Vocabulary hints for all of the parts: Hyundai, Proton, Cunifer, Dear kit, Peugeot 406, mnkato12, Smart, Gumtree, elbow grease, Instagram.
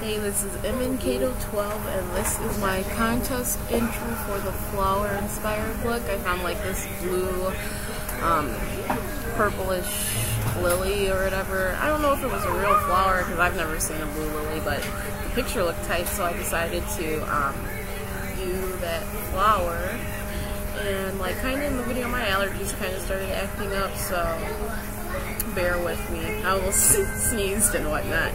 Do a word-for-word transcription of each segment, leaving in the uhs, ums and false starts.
Hey, this is m n kato twelve, and this is my contest intro for the flower-inspired look. I found like this blue, um, purplish lily or whatever. I don't know if it was a real flower because I've never seen a blue lily, but the picture looked tight, so I decided to um, do that flower. And like kind of in the video, my allergies kind of started acting up, so bear with me. I almost sneezed and whatnot.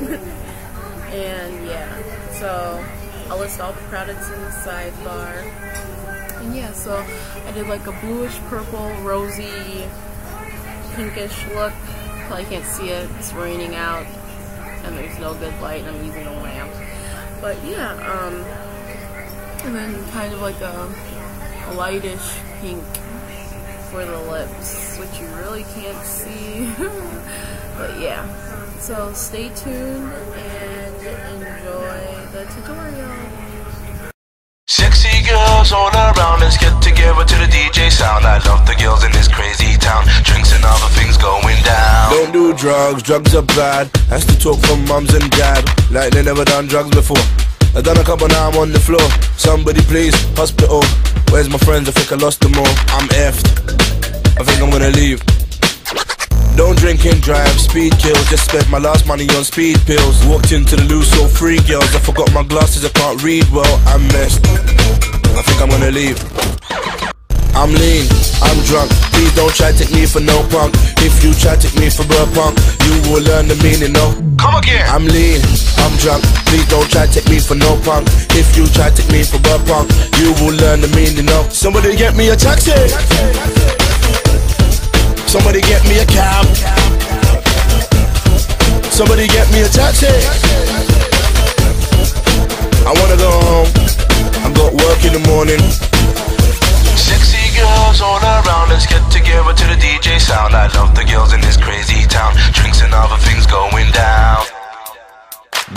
And yeah, so I'll list all the products in the sidebar. And yeah, so I did like a bluish purple, rosy, pinkish look. Probably can't see it, it's raining out and there's no good light and I'm using a lamp. But yeah, um, and then kind of like a, a lightish pink for the lips, which you really can't see. But yeah, so stay tuned and enjoy the tutorial. Sexy girls all around, let's get together to the D J sound. I love the girls in this crazy town, drinks and other things going down. Don't do drugs, drugs are bad. Has to talk from mums and dad, like they never done drugs before. I done a couple, now I'm on the floor. Somebody please, hospital. Where's my friends? I think I lost them all. I'm effed, I think I'm gonna leave. Don't drink and drive, speed kill. Just spent my last money on speed pills. Walked into the loo, saw three girls. I forgot my glasses, I can't read well. I'm messed, I think I'm gonna leave. I'm lean, I'm drunk, please don't try to take me for no punk. If you try to take me for a punk, you will learn the meaning of come again. I'm lean, I'm drunk, please don't try to take me for no punk. If you try to take me for a punk, you will learn the meaning of somebody get me a taxi, somebody get me a cab, somebody get me a taxi. I wanna go home, I got work in the morning. Girls all around, let's get together to the D J sound. I love the girls in this crazy town, drinks and other things going down.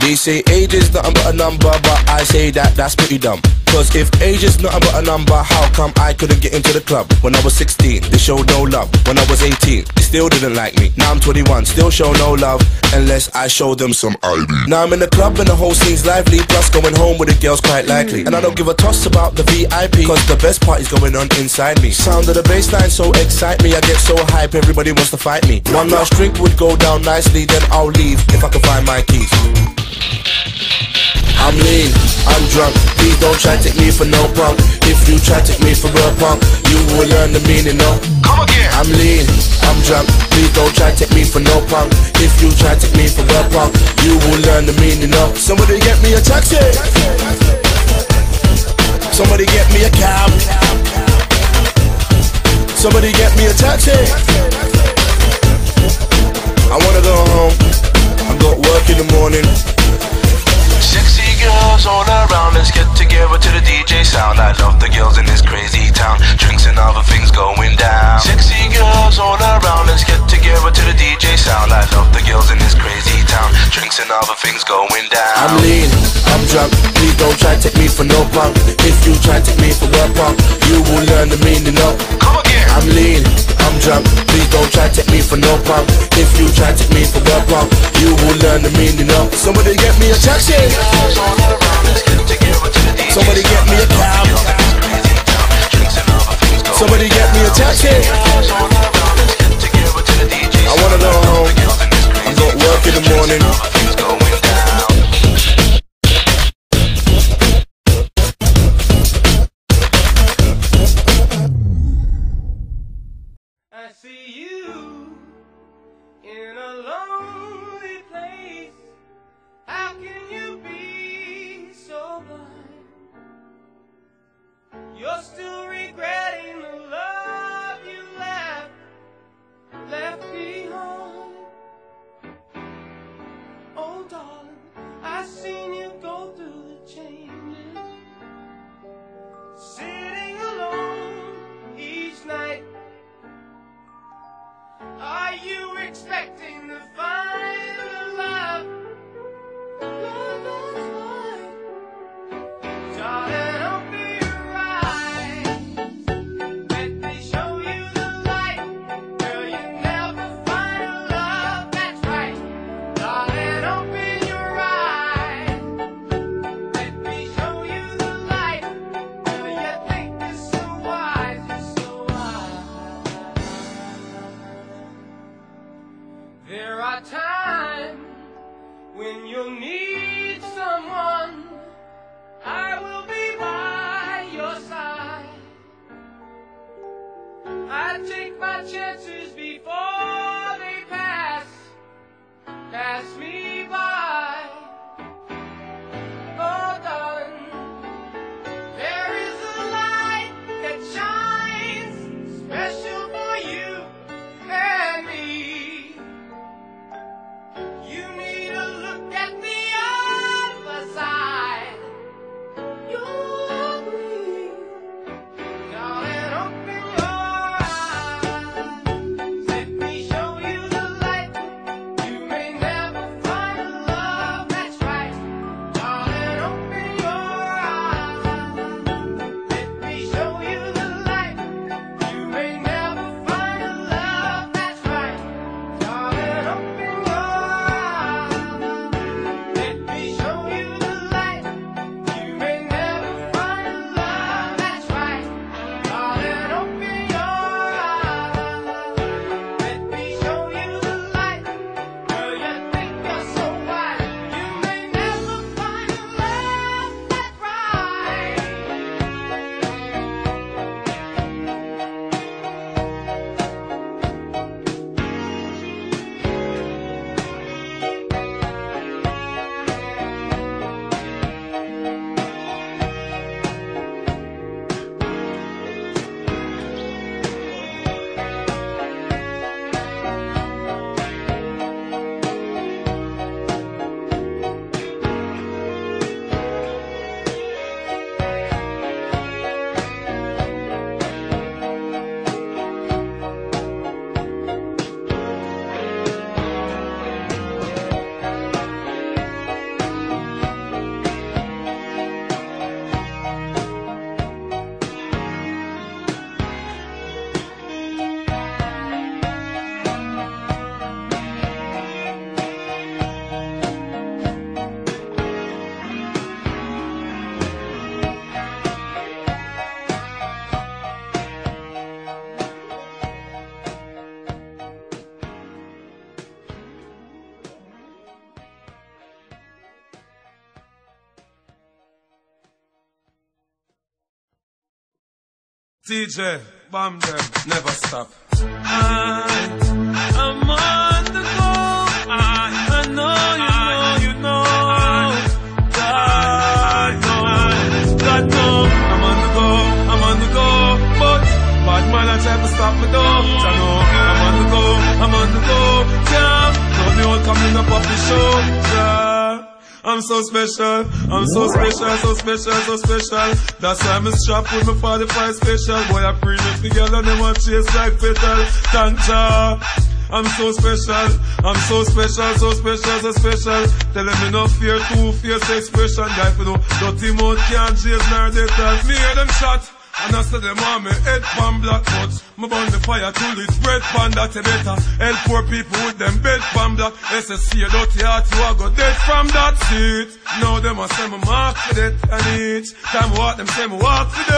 They say age is nothing but a number, but I say that that's pretty dumb. Cause if age is nothing but a number, how come I couldn't get into the club? When I was sixteen, they showed no love. When I was eighteen, they still didn't like me. Now I'm twenty-one, still show no love, unless I show them some I D. Now I'm in the club and the whole scene's lively, plus going home with the girls quite likely. And I don't give a toss about the V I P, cause the best part is going on inside me. Sound of the bassline so excite me, I get so hype, everybody wants to fight me. One last drink would go down nicely, then I'll leave, if I can find my keys. I'm lean, I'm drunk, please don't try to take me for no punk. If you try to take me for a punk, you will learn the meaning of come again. I'm lean, I'm drunk, please don't try to take me for no punk. If you try to take me for a punk, you will learn the meaning of somebody get me a taxi, somebody get me a cab, somebody get me a taxi. I wanna go home, I got work in the morning. Girls all around, let's get together to the D J sound. I love the girls in this crazy town, drinks and other things going down. Sexy girls all around, let's get together to the D J sound. I love the girls in this crazy town, drinks and other things going down. I'm lean, I'm drunk, please don't try to take me for no punk. If you try to take me for a punk, you will learn the meaning of come again. I'm lean, I'm drunk, please don't try to take me for no punk. If you try to take me for a punk, you will learn the meaning of somebody get me a taxi, somebody get me a cab, somebody get me a taxi. I wanna go home, I got work in the morning. I see you in a lonely place. How can you be so blind? You're still regretting the love you left, left behind. Oh darling, I've seen you go through the changes, sitting alone each night. Are you expecting to find a love? Love that's mine. Darling, you'll need someone, I will be by your side. I take my chances before they pass, pass me by. Oh darling, there is a light that shines special for you and me. You need a look at the other side. You'll agree. Darling, open your eyes. Let me show you the light. You may never find a love that's right. Darling, open your eyes. Let me show you the light. You may never find a love that's right. Darling, open your eyes. Let me show you the light. You may never find a love that's right. Darling, open your eyes. Let me show you the light. Girl, you think you're so wide. You may never find a love that's D J, bomb them, never stop. I, I'm on the go. I, I know you know, you know. God knows, God knows. I'm on the go, I'm on the go. But bad man, I try to stop me though. I know, I'm on the go, I'm on the go. Yeah, don't be all coming up off the show. I'm so special, I'm so special, so special, so special. That's why I'm a strap with my forty-five special. Boy, I bring it together, they want chase like petal. Thank ya. I'm so special, I'm so special, so special, so special. Tell them me no fear, two fierce expression. Guy for no dirty mouth, can't chase nor they tell. Me hear them shot, and I said them on me head pan black butt. My burn the fire till it's red pan that you better. Help poor people with them bed pan black. S S C a dirty heart, you a go dead from that seat. Now them a say me mark for death and each time walk them say me walk for death.